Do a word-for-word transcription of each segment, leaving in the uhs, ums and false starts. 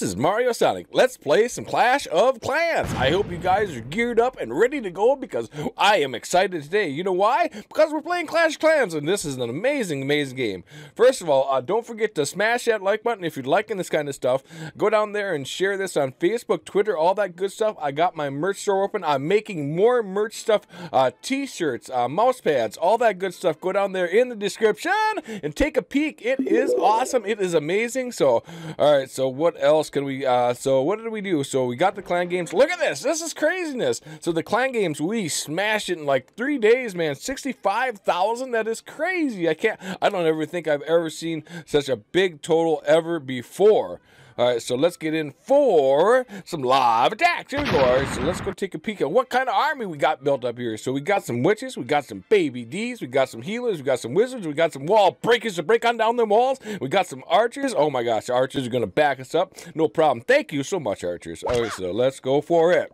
This is Mario Sonic. Let's play some Clash of Clans. I hope you guys are geared up and ready to go because I am excited today. You know why? Because we're playing Clash of Clans and this is an amazing, amazing game. First of all, uh, don't forget to smash that like button if you're liking this kind of stuff. Go down there and share this on Facebook, Twitter, all that good stuff. I got my merch store open. I'm making more merch stuff, uh, t-shirts, uh, mouse pads, all that good stuff. Go down there in the description and take a peek. It is awesome. It is amazing. So, all right, so what else can we uh so what did we do? So we got the clan games. Look at this, this is craziness. So the clan games, we smashed it in like three days, man. Sixty-five thousand, that is crazy. I can't I don't ever think I've ever seen such a big total ever before. All right, so let's get in for some live attacks. Here we go. All right, so let's go take a peek at what kind of army we got built up here. So we got some witches, we got some baby D's, we got some healers, we got some wizards, we got some wall breakers to break on down them walls. We got some archers. Oh my gosh, archers are gonna back us up. No problem. Thank you so much, archers. All right, so let's go for it.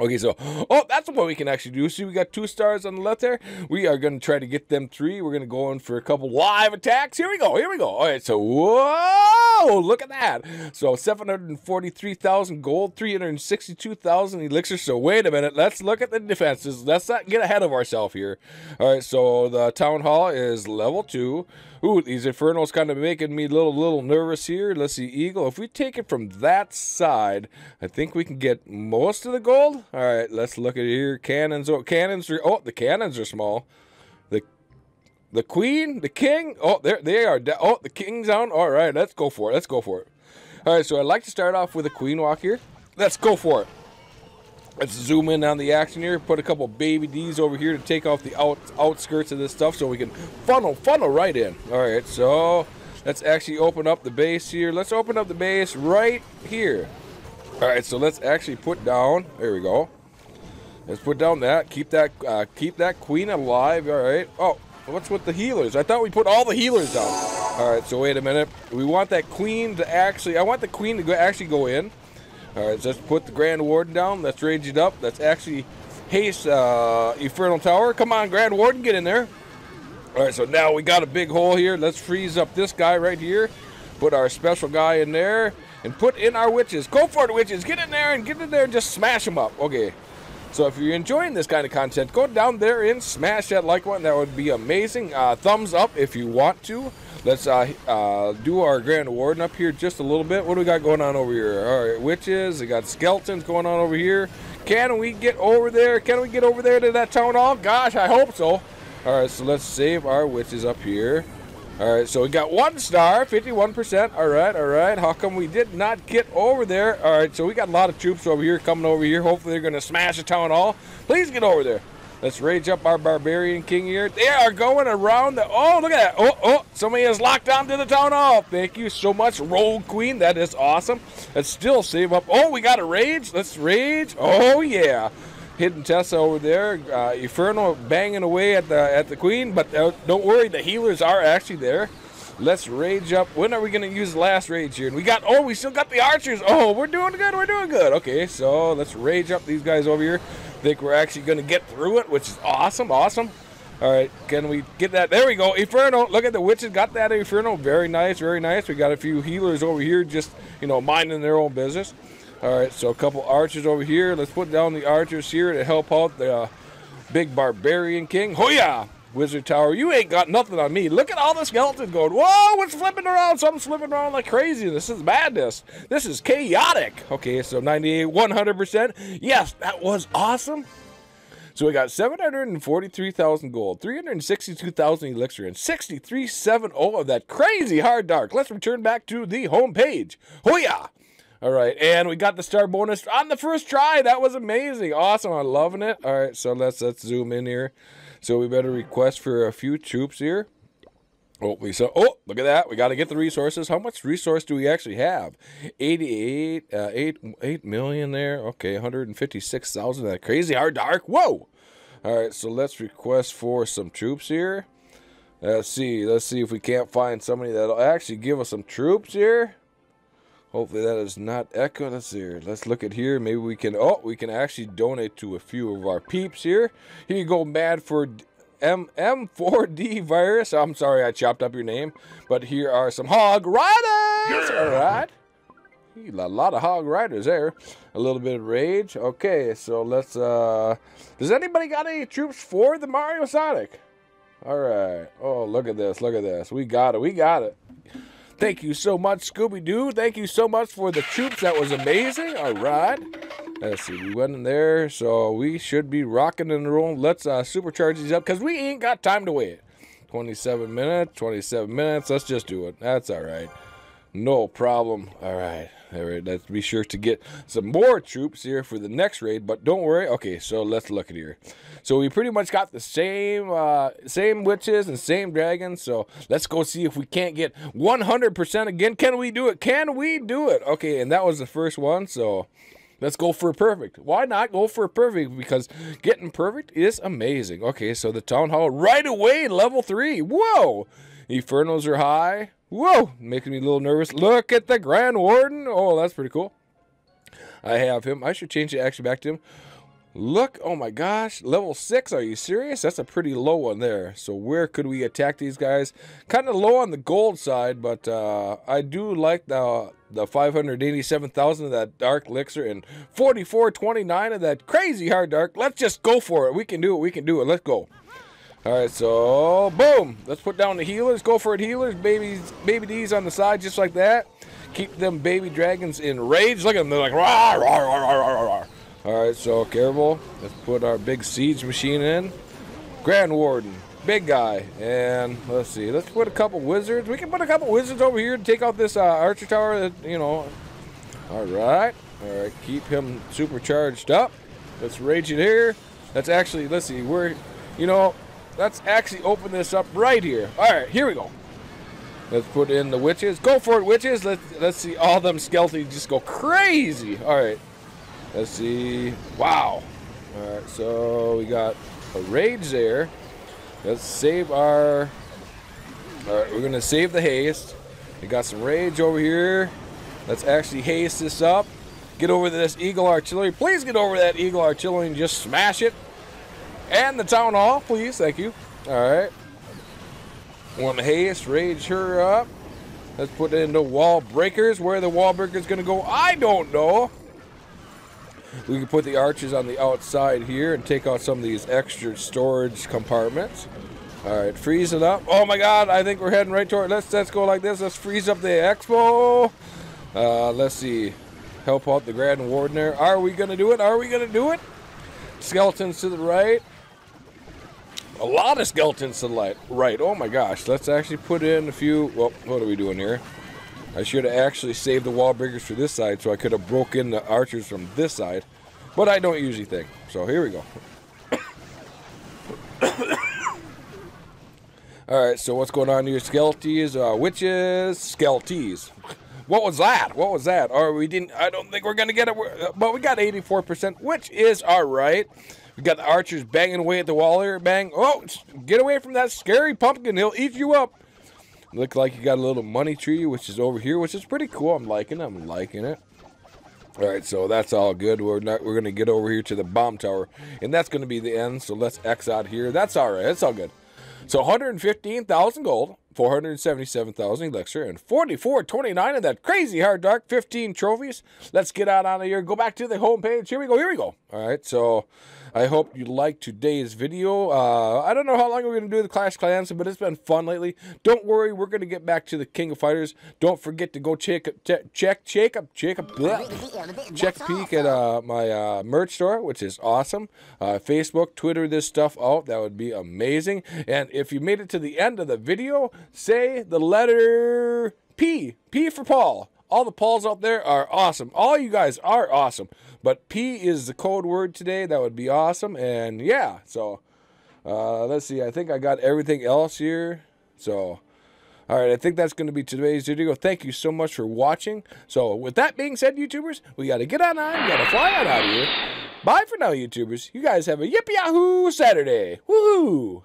Okay, so, oh, that's what we can actually do. See, we got two stars on the left there. We are going to try to get them three. We're going to go in for a couple live attacks. Here we go. Here we go. All right, so, whoa, look at that. So, seven hundred forty-three thousand gold, three hundred sixty-two thousand elixir. So, wait a minute. Let's look at the defenses. Let's not get ahead of ourselves here. All right, so, the town hall is level two. Ooh, these infernos kind of making me a little, little nervous here. Let's see, eagle. If we take it from that side, I think we can get most of the gold. All right, let's look at here. Cannons. Oh, cannons are. Oh, the cannons are small. The, the queen, the king. Oh, there they are. Oh, the king's down. All right, let's go for it. Let's go for it. All right, so I'd like to start off with a queen walk here. Let's go for it. Let's zoom in on the action here. Put a couple baby D's over here to take off the out, outskirts of this stuff, so we can funnel, funnel right in. All right, so let's actually open up the base here. Let's open up the base right here. All right, so let's actually put down, there we go. Let's put down that, keep that uh, keep that queen alive, all right. Oh, what's with the healers? I thought we put all the healers down. All right, so wait a minute. We want that queen to actually, I want the queen to go, actually go in. All right, so let's put the Grand Warden down. Let's rage it up. Let's actually haste uh, Infernal Tower. Come on, Grand Warden, get in there. All right, so now we got a big hole here. Let's freeze up this guy right here. Put our special guy in there. And put in our witches. Go for it, witches. Get in there and get in there and just smash them up. Okay. So if you're enjoying this kind of content, go down there and smash that like button. That would be amazing. Uh, thumbs up if you want to. Let's uh, uh, do our Grand Warden up here just a little bit. What do we got going on over here? All right, witches. We got skeletons going on over here. Can we get over there? Can we get over there to that town hall? Gosh, I hope so. All right, so let's save our witches up here. All right, so we got one star, fifty-one percent. All right, all right. How come we did not get over there? All right, so we got a lot of troops over here coming over here. Hopefully they're going to smash the town hall. Please get over there. Let's rage up our barbarian king here. They are going around the... Oh, look at that. Oh, oh, somebody is locked on to the town hall. Thank you so much, rogue queen. That is awesome. Let's still save up. Oh, we got a rage. Let's rage. Oh, yeah. Hidden Tessa over there, uh, Inferno banging away at the at the queen, but uh, don't worry, the healers are actually there. Let's rage up. When are we gonna use the last rage here? And we got, oh, we still got the archers. Oh, we're doing good, we're doing good. Okay, so let's rage up these guys over here. Think we're actually gonna get through it, which is awesome, awesome. All right, can we get that? There we go, Inferno. Look at the witches, got that Inferno. Very nice, very nice. We got a few healers over here, just you know, minding their own business. All right, so a couple archers over here. Let's put down the archers here to help out the uh, big barbarian king. Oh, yeah, wizard tower. You ain't got nothing on me. Look at all the skeletons going. Whoa, what's flipping around? Something's flipping around like crazy. This is madness. This is chaotic. Okay, so ninety-eight, one hundred percent. Yes, that was awesome. So we got seven hundred forty-three thousand gold, three hundred sixty-two thousand elixir, and sixty-three seventy of that crazy hard dark. Let's return back to the home page. Oh, yeah. All right, and we got the star bonus on the first try. That was amazing. Awesome. I'm loving it. All right, so let's let's zoom in here. So we better request for a few troops here. Oh, we saw. Oh, look at that. We got to get the resources. How much resource do we actually have? eighty-eight, uh, eight, eight million there. Okay, one hundred fifty-six thousand. That crazy hard dark. Whoa. All right, so let's request for some troops here. Let's see. Let's see if we can't find somebody that'll actually give us some troops here. Hopefully that is not echoing us here. Let's look at here. Maybe we can, oh, we can actually donate to a few of our peeps here. Here you go, Mad for M M four D Virus. I'm sorry I chopped up your name. But here are some hog riders. Yeah. All right. A lot of hog riders there. A little bit of rage. Okay, so let's, uh... does anybody got any troops for the Mario Sonic? Alright. Oh, look at this. Look at this. We got it. We got it. Thank you so much, Scooby-Doo. Thank you so much for the troops. That was amazing. Alright. Let's see. We went in there, so we should be rocking and rolling. Let's uh, supercharge these up, because we ain't got time to wait. twenty-seven minutes. twenty-seven minutes. Let's just do it. That's alright. No problem. All right. All right. Let's be sure to get some more troops here for the next raid, but don't worry. Okay, so let's look at here. So we pretty much got the same uh, same witches and same dragons, so let's go see if we can't get one hundred percent again. Can we do it? Can we do it? Okay, and that was the first one, so let's go for a perfect. Why not go for a perfect? Because getting perfect is amazing. Okay, so the town hall right away, level three. Whoa! Infernos are high. Whoa, making me a little nervous. Look at the Grand Warden. Oh, that's pretty cool. I have him. I should change the action back to him. Look, oh my gosh, level six. Are you serious? That's a pretty low one there. So where could we attack these guys? Kind of low on the gold side, but uh, I do like the the five hundred eighty-seven thousand of that dark elixir and forty-four twenty-nine of that crazy hard dark. Let's just go for it. We can do it. We can do it. Let's go. Alright, so boom! Let's put down the healers. Go for it, healers. Babies, baby D's on the side, just like that. Keep them baby dragons in rage. Look at them, they're like, rah, rah, rah, rah, rah, rah. Alright, so careful. Let's put our big siege machine in. Grand Warden, big guy. And let's see, let's put a couple wizards. We can put a couple wizards over here to take out this uh, archer tower, that, you know. Alright, alright, keep him supercharged up. Let's rage it here. Let's actually, let's see, we're, you know, let's actually open this up right here. All right, here we go. Let's put in the witches. Go for it, witches. Let's, let's see all them skeletons just go crazy. All right. Let's see. Wow. All right, so we got a rage there. Let's save our... All right, we're going to save the haste. We got some rage over here. Let's actually haste this up. Get over this eagle artillery. Please get over that eagle artillery and just smash it. And the town hall, please. Thank you. All right. One haste. Rage her up. Let's put it into wall breakers. Where are the wall breakers going to go? I don't know. We can put the archers on the outside here and take out some of these extra storage compartments. All right. Freeze it up. Oh, my God. I think we're heading right toward it. Let's, let's go like this. Let's freeze up the expo. Uh, let's see. Help out the Grand Warden there. Are we going to do it? Are we going to do it? Skeletons to the right. A lot of skeletons to the right. Oh my gosh. Let's actually put in a few. Well, what are we doing here? I should have actually saved the wall breakers for this side so I could have broken the archers from this side. But I don't usually think. So here we go. Alright, so what's going on here? Skelties, uh, witches, skelties. What was that? What was that? Or we didn't, I don't think we're going to get it. But we got eighty-four percent, which is all right. We got the archers banging away at the wall here. Bang. Oh, get away from that scary pumpkin. He'll eat you up. Looks like you got a little money tree, which is over here, which is pretty cool. I'm liking it. I'm liking it. All right, so that's all good. We're not, we're going to get over here to the bomb tower, and that's going to be the end. So let's X out here. That's all right. That's all good. So one hundred fifteen thousand gold, four hundred seventy-seven thousand elixir, and forty-four twenty-nine of that crazy hard dark, fifteen trophies. Let's get out, out of here. Go back to the home page. Here we go. Here we go. All right. So I hope you liked today's video. Uh, I don't know how long we're going to do the Clash Clans, but it's been fun lately. Don't worry. We're going to get back to the King of Fighters. Don't forget to go check up, check, check up, check up, check a peek at uh, my uh, merch store, which is awesome. Uh, Facebook, Twitter, this stuff out. That would be amazing. And if you made it to the end of the video, say the letter P. P for Paul. All the Pauls out there are awesome. All you guys are awesome. But P is the code word today. That would be awesome. And yeah, so uh, let's see. I think I got everything else here. So, all right. I think that's going to be today's video. Thank you so much for watching. So with that being said, YouTubers, we got to get on on. We got to fly on out of here. Bye for now, YouTubers. You guys have a yippee-yahoo Saturday. Woohoo!